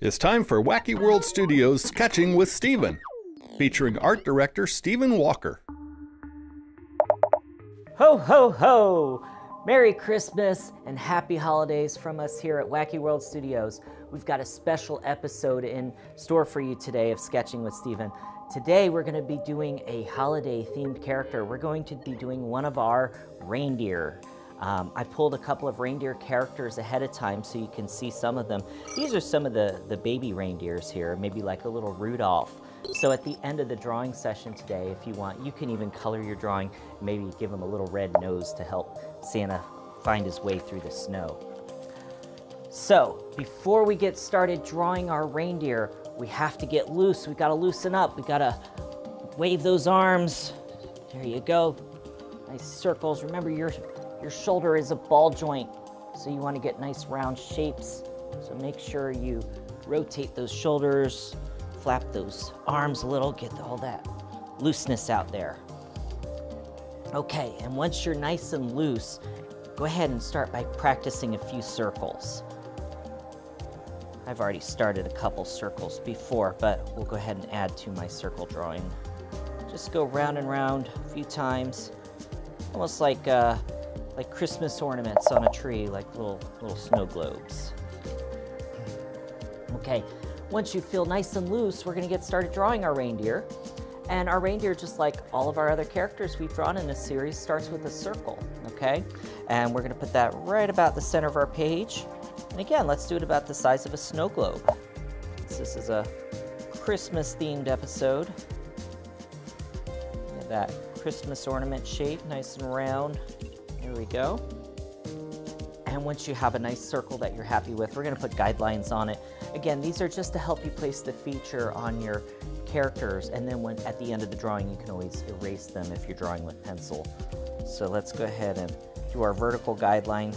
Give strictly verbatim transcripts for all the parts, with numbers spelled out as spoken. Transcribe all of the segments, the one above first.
It's time for Wacky World Studios' Sketching with Steven, featuring art director Steven Walker. Ho, ho, ho! Merry Christmas and happy holidays from us here at Wacky World Studios. We've got a special episode in store for you today of Sketching with Steven. Today we're going to be doing a holiday themed character. We're going to be doing one of our reindeer. Um, I pulled a couple of reindeer characters ahead of time so you can see some of them. These are some of the, the baby reindeers here, maybe like a little Rudolph. So at the end of the drawing session today, if you want, you can even color your drawing, maybe give him a little red nose to help Santa find his way through the snow. So before we get started drawing our reindeer, we have to get loose. We gotta loosen up. We gotta wave those arms. There you go. Nice circles. Remember, your, your shoulder is a ball joint, so you wanna get nice round shapes. So make sure you rotate those shoulders, flap those arms a little, get all that looseness out there. Okay, and once you're nice and loose, go ahead and start by practicing a few circles. I've already started a couple circles before, but we'll go ahead and add to my circle drawing. Just go round and round a few times, almost like uh, like Christmas ornaments on a tree, like little little snow globes. Okay, once you feel nice and loose, we're gonna get started drawing our reindeer. And our reindeer, just like all of our other characters we've drawn in this series, starts with a circle, okay? And we're gonna put that right about the center of our page. And again, let's do it about the size of a snow globe. This is a Christmas-themed episode. Get that Christmas ornament shape, nice and round. There we go. And once you have a nice circle that you're happy with, we're gonna put guidelines on it. Again, these are just to help you place the feature on your characters, and then when at the end of the drawing, you can always erase them if you're drawing with pencil. So let's go ahead and do our vertical guideline.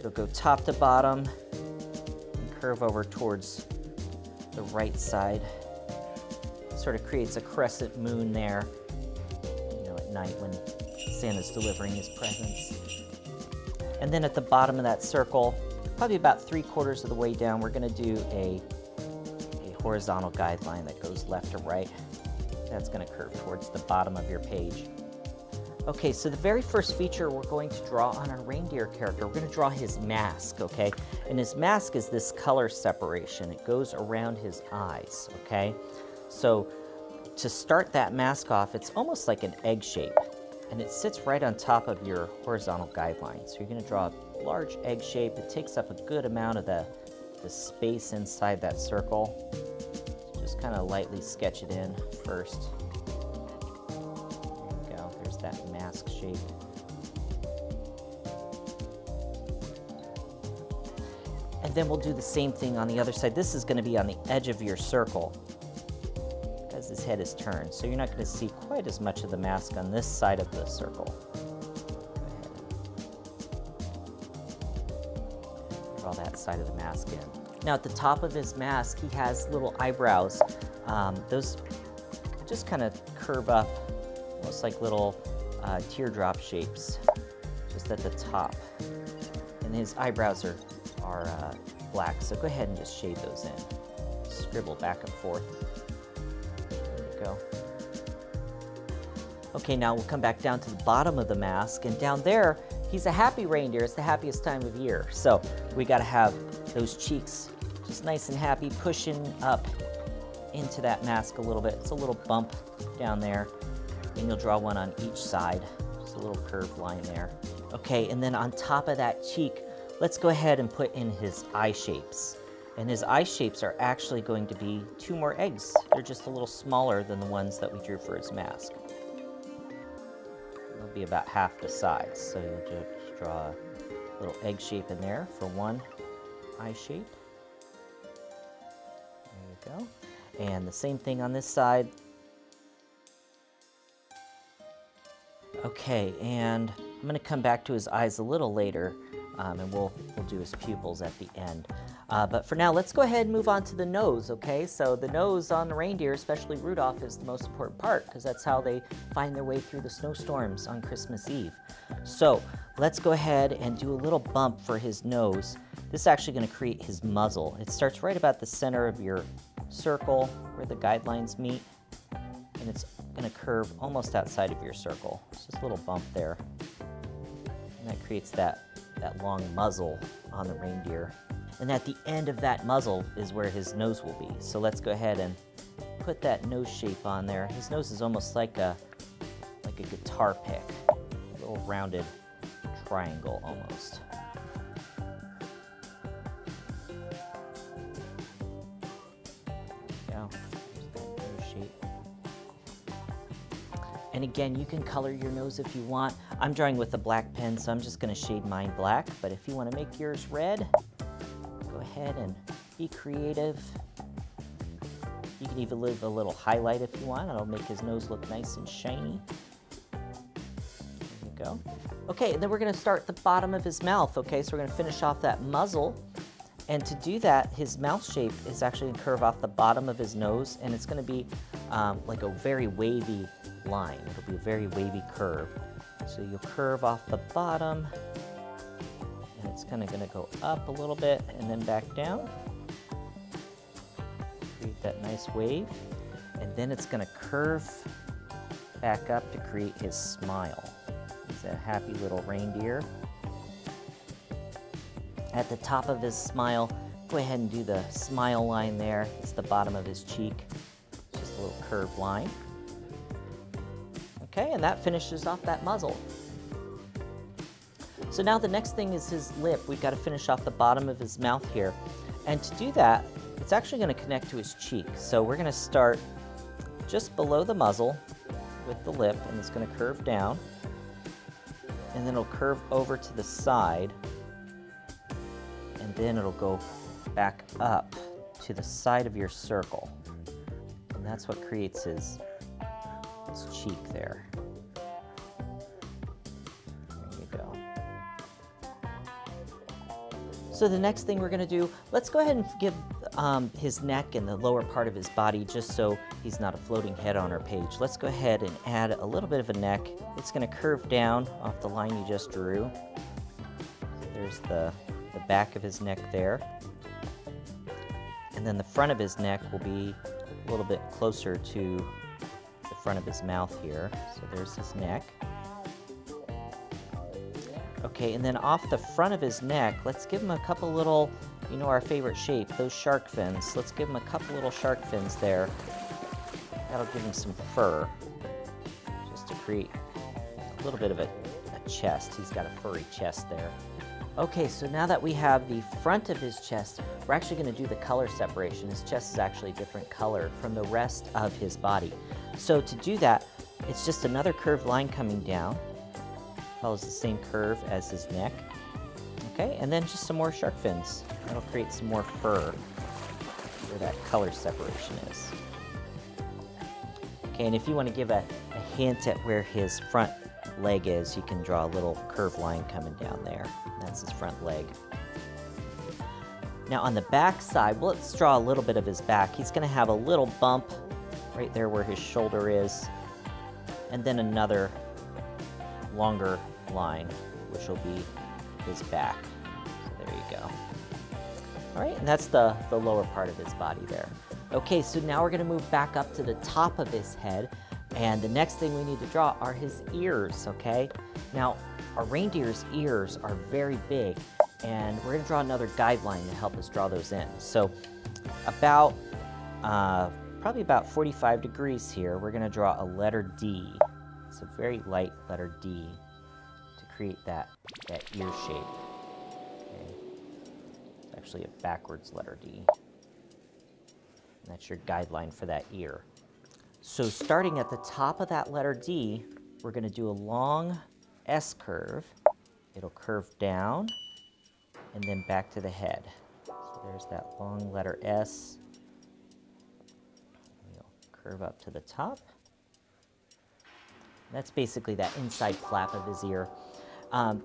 It'll go top to bottom and curve over towards the right side. Sort of creates a crescent moon there, you know, at night when Santa's delivering his presents. And then at the bottom of that circle, probably about three quarters of the way down, we're gonna do a, a horizontal guideline that goes left to right. That's gonna curve towards the bottom of your page. Okay, so the very first feature we're going to draw on our reindeer character, we're going to draw his mask, okay? And his mask is this color separation. It goes around his eyes, okay? So to start that mask off, it's almost like an egg shape, and it sits right on top of your horizontal guideline. So you're going to draw a large egg shape. It takes up a good amount of the, the space inside that circle. So just kind of lightly sketch it in first. That mask shape. And then we'll do the same thing on the other side. This is going to be on the edge of your circle as his head is turned. So you're not going to see quite as much of the mask on this side of the circle. Draw that side of the mask in. Now at the top of his mask, he has little eyebrows. Um, those just kind of curve up, almost like little uh, teardrop shapes, just at the top. And his eyebrows are, are uh, black, so go ahead and just shade those in. Scribble back and forth. There we go. Okay, now we'll come back down to the bottom of the mask, and down there, he's a happy reindeer. It's the happiest time of year. So we gotta have those cheeks just nice and happy, pushing up into that mask a little bit. It's a little bump down there. And you'll draw one on each side. Just a little curved line there. Okay, and then on top of that cheek, let's go ahead and put in his eye shapes. And his eye shapes are actually going to be two more eggs. They're just a little smaller than the ones that we drew for his mask. They'll be about half the size. So you'll just draw a little egg shape in there for one eye shape. There you go. And the same thing on this side. Okay, and I'm going to come back to his eyes a little later, um, and we'll, we'll do his pupils at the end. Uh, but for now, let's go ahead and move on to the nose, okay? So the nose on the reindeer, especially Rudolph, is the most important part because that's how they find their way through the snowstorms on Christmas Eve. So let's go ahead and do a little bump for his nose. This is actually going to create his muzzle. It starts right about the center of your circle where the guidelines meet, and it's going to curve almost outside of your circle. It's just a little bump there, and that creates that, that long muzzle on the reindeer. And at the end of that muzzle is where his nose will be. So let's go ahead and put that nose shape on there. His nose is almost like a, like a guitar pick, a little rounded triangle almost. There we go. There's that nose shape. And again, you can color your nose if you want. I'm drawing with a black pen, so I'm just gonna shade mine black, but if you wanna make yours red, ahead and be creative. You can even leave a little highlight if you want. It'll make his nose look nice and shiny. There you go. Okay, and then we're going to start the bottom of his mouth. Okay, so we're going to finish off that muzzle. And to do that, his mouth shape is actually going to curve off the bottom of his nose, and it's going to be um, like a very wavy line. It'll be a very wavy curve. So you'll curve off the bottom. It's kind of going to go up a little bit and then back down. Create that nice wave. And then it's going to curve back up to create his smile. He's a happy little reindeer. At the top of his smile, go ahead and do the smile line there. It's the bottom of his cheek. Just a little curved line. Okay, and that finishes off that muzzle. So now the next thing is his lip. We've got to finish off the bottom of his mouth here. And to do that, it's actually going to connect to his cheek. So we're going to start just below the muzzle with the lip, and it's going to curve down. And then it'll curve over to the side. And then it'll go back up to the side of your circle. And that's what creates his, his cheek there. So the next thing we're going to do, let's go ahead and give um, his neck and the lower part of his body, just so he's not a floating head on our page. Let's go ahead and add a little bit of a neck. It's going to curve down off the line you just drew. So there's the, the back of his neck there. And then the front of his neck will be a little bit closer to the front of his mouth here. So there's his neck. Okay, and then off the front of his neck, let's give him a couple little, you know our favorite shape, those shark fins. Let's give him a couple little shark fins there. That'll give him some fur, just to create a little bit of a, a chest. He's got a furry chest there. Okay, so now that we have the front of his chest, we're actually going to do the color separation. His chest is actually a different color from the rest of his body. So to do that, it's just another curved line coming down. Follows the same curve as his neck. Okay, and then just some more shark fins. That'll create some more fur where that color separation is. Okay, and if you want to give a, a hint at where his front leg is, you can draw a little curved line coming down there. That's his front leg. Now on the back side, well, let's draw a little bit of his back. He's going to have a little bump right there where his shoulder is, and then another longer line, which will be his back. So there you go. All right, and that's the, the lower part of his body there. Okay, so now we're gonna move back up to the top of his head, and the next thing we need to draw are his ears, okay? Now, our reindeer's ears are very big, and we're gonna draw another guideline to help us draw those in. So about, uh, probably about forty-five degrees here, we're gonna draw a letter D. It's a very light letter D to create that, that ear shape. Okay. It's actually a backwards letter D. And that's your guideline for that ear. So starting at the top of that letter D, we're going to do a long S curve. It'll curve down and then back to the head. So there's that long letter S. We'll curve up to the top. That's basically that inside flap of his ear. Um,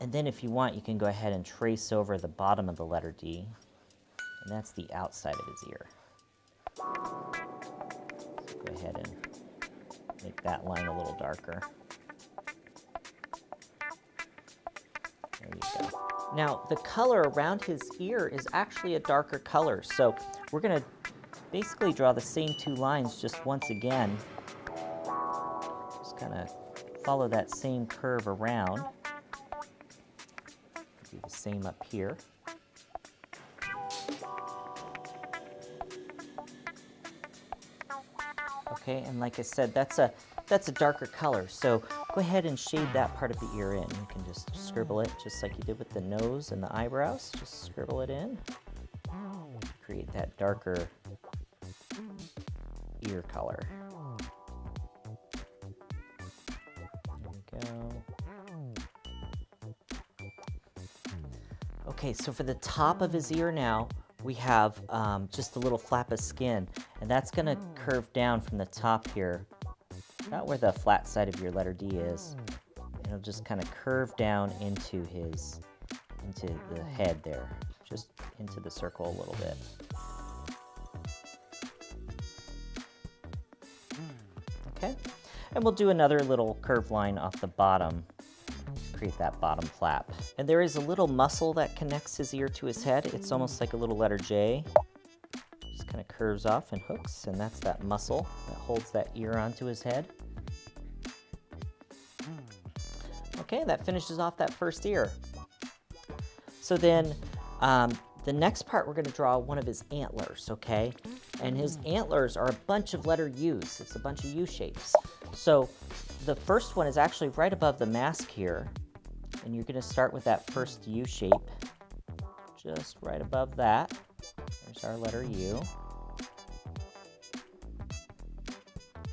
and then if you want, you can go ahead and trace over the bottom of the letter D. and that's the outside of his ear. So go ahead and make that line a little darker. There you go. Now, the color around his ear is actually a darker color, so we're going to basically draw the same two lines just once again. Just kind of follow that same curve around. Do the same up here. Okay, and like I said, that's a that's a darker color, so go ahead and shade that part of the ear in. You can just scribble it just like you did with the nose and the eyebrows. Just scribble it in. Create that darker ear color. There we go. Okay, so for the top of his ear now, we have um, just a little flap of skin, and that's gonna curve down from the top here. About where the flat side of your letter D is, it'll just kind of curve down into his, into the head there, just into the circle a little bit. Okay, and we'll do another little curved line off the bottom to create that bottom flap. And there is a little muscle that connects his ear to his head. It's almost like a little letter J. Just kind of curves off and hooks, and that's that muscle that holds that ear onto his head. Okay, that finishes off that first ear. So then um, the next part, we're going to draw one of his antlers, okay? And his antlers are a bunch of letter U's. It's a bunch of U shapes. So the first one is actually right above the mask here. And you're going to start with that first U shape, just right above that. There's our letter U.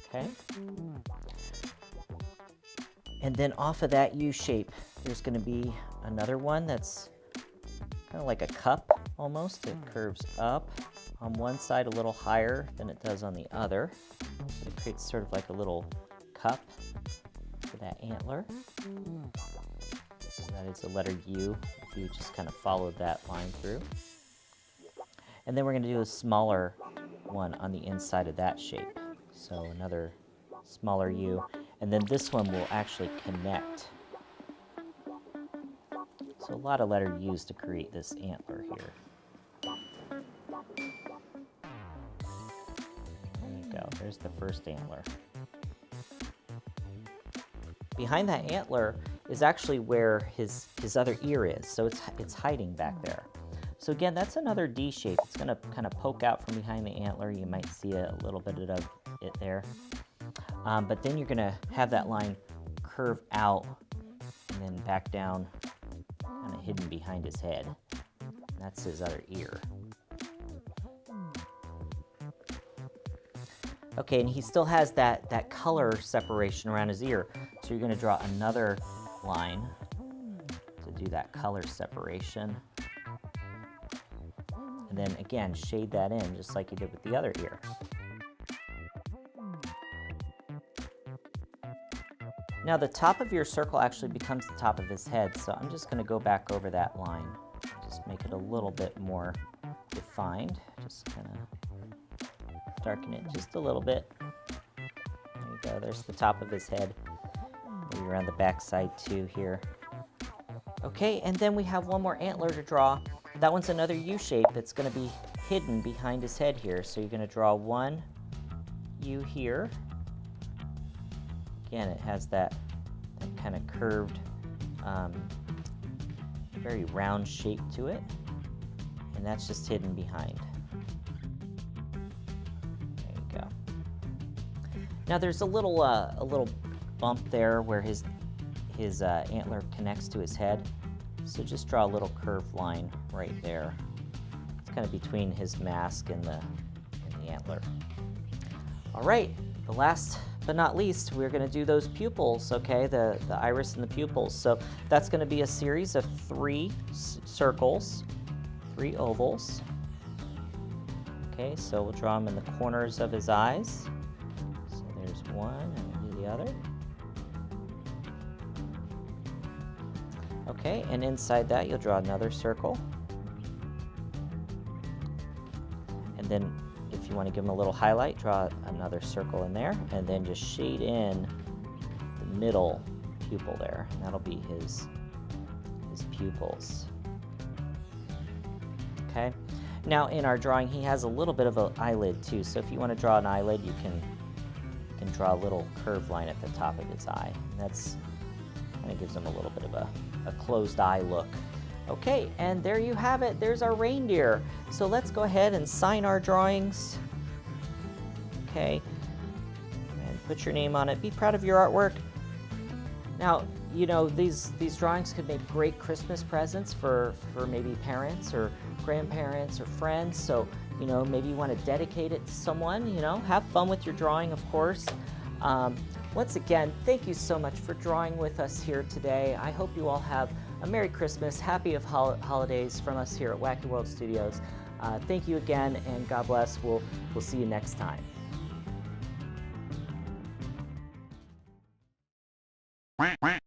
Okay. And then off of that U shape, there's going to be another one that's kind of like a cup almost. It curves up on one side a little higher than it does on the other. So it creates sort of like a little cup for that antler. So that is the letter U. If you just kind of followed that line through. And then we're going to do a smaller one on the inside of that shape. So another smaller U. And then this one will actually connect. So a lot of letter U's to create this antler here. There you go. There's the first antler. Behind that antler is actually where his, his other ear is. So it's, it's hiding back there. So again, that's another D shape. It's gonna kind of poke out from behind the antler. You might see a little bit of it there. Um, but then you're gonna have that line curve out and then back down, kind of hidden behind his head. That's his other ear. Okay, and he still has that, that color separation around his ear. So you're gonna draw another line to do that color separation. And then again, shade that in just like you did with the other ear. Now the top of your circle actually becomes the top of his head, so I'm just going to go back over that line. Just make it a little bit more defined. Just kind of darken it just a little bit. There you go, there's the top of his head. Maybe around the back side too here. Okay, and then we have one more antler to draw. That one's another U shape that's going to be hidden behind his head here. So you're going to draw one U here. Again, it has that, that kind of curved, um, very round shape to it. And that's just hidden behind. There you go. Now there's a little, uh, a little bump there where his, his uh, antler connects to his head. So just draw a little curved line right there. It's kind of between his mask and the, and the antler. All right, the last but not least, we're gonna do those pupils, okay? The, the iris and the pupils. So that's gonna be a series of three circles, three ovals. Okay, so we'll draw them in the corners of his eyes. So there's one, and we'll do the other. Okay, and inside that, you'll draw another circle. Then if you want to give them a little highlight, draw another circle in there, and then just shade in the middle pupil there, and that'll be his, his pupils. Okay. Now in our drawing, he has a little bit of an eyelid too, so if you want to draw an eyelid, you can, you can draw a little curved line at the top of his eye. And that's kind of gives him a little bit of a, a closed eye look. Okay, and there you have it. There's our reindeer. So let's go ahead and sign our drawings. Okay, and put your name on it. Be proud of your artwork. Now, you know, these, these drawings could make great Christmas presents for, for maybe parents or grandparents or friends. So, you know, maybe you want to dedicate it to someone, you know. Have fun with your drawing, of course. Um, once again, thank you so much for drawing with us here today. I hope you all have a Merry Christmas, happy of hol holidays from us here at Wacky World Studios. Uh, thank you again, and God bless. We'll, we'll see you next time. Quack, quack.